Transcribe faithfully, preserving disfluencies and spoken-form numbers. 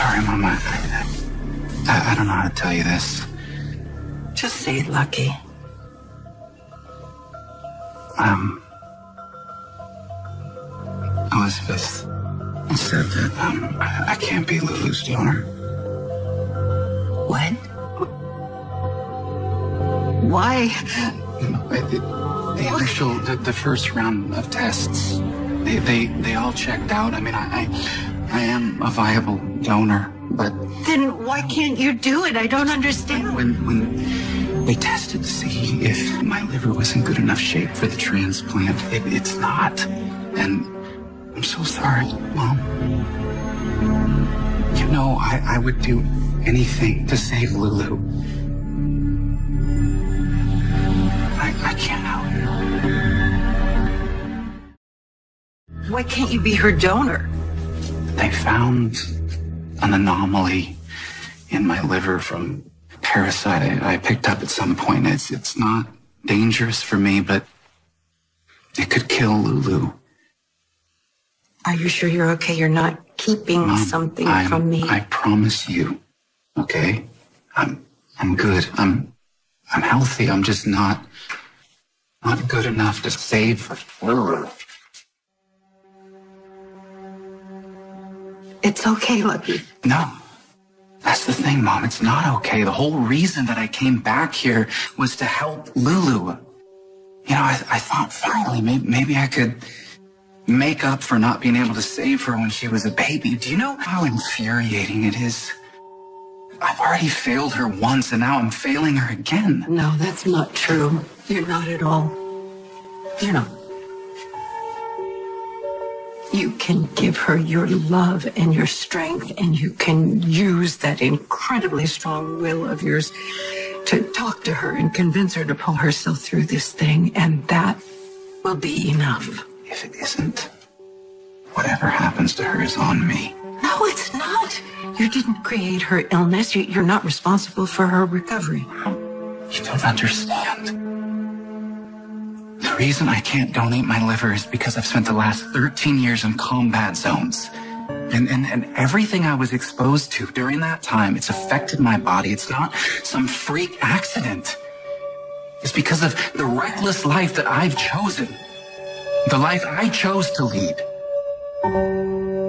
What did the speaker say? sorry, Mama. I, I, I don't know how to tell you this. Just say it, Lucky. Um... Elizabeth said that, um, I, I can't be Lulu's donor. What? Why? The, the initial, the, the first round of tests, they, they, they all checked out. I mean, I, I, I am a viable donor, but... Then why can't you do it? I don't understand. When, when they tested to see if my liver was in good enough shape for the transplant, it, it's not. And I'm so sorry, Mom. You know, I, I would do anything to save Lulu. I, I can't help her. Why can't you be her donor? They found an anomaly in my liver from a parasite I, I picked up at some point. It's, it's not dangerous for me, but it could kill Lulu. Are you sure you're okay? You're not keeping Mom, something I'm, from me? I promise you, okay? I'm I'm good. I'm I'm healthy. I'm just not not good enough to save Lulu. It's okay, Lucky. No. That's the thing, Mom. It's not okay. The whole reason that I came back here was to help Lulu. You know, I, I thought finally maybe, maybe I could make up for not being able to save her when she was a baby. Do you know how infuriating it is? I've already failed her once, and now I'm failing her again. No, that's not true. You're not at all. You're not. You can give her your love and your strength, and you can use that incredibly strong will of yours to talk to her and convince her to pull herself through this thing, and that will be enough. If it isn't, whatever happens to her is on me. No, it's not. You didn't create her illness. You, you're not responsible for her recovery. You don't understand. The reason I can't donate my liver is because I've spent the last thirteen years in combat zones. And, and, and everything I was exposed to during that time, it's affected my body. It's not some freak accident. It's because of the reckless life that I've chosen. The life I chose to lead.